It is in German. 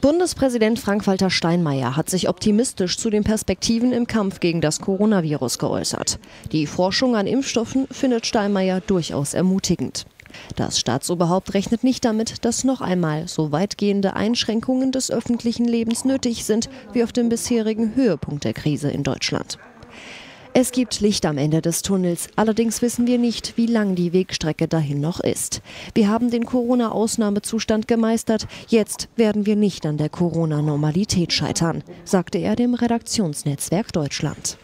Bundespräsident Frank-Walter Steinmeier hat sich optimistisch zu den Perspektiven im Kampf gegen das Coronavirus geäußert. Die Forschung an Impfstoffen findet Steinmeier durchaus ermutigend. Das Staatsoberhaupt rechnet nicht damit, dass noch einmal so weitgehende Einschränkungen des öffentlichen Lebens nötig sind wie auf dem bisherigen Höhepunkt der Krise in Deutschland. Es gibt Licht am Ende des Tunnels, allerdings wissen wir nicht, wie lang die Wegstrecke dahin noch ist. Wir haben den Corona-Ausnahmezustand gemeistert, jetzt werden wir nicht an der Corona-Normalität scheitern, sagte er dem Redaktionsnetzwerk Deutschland.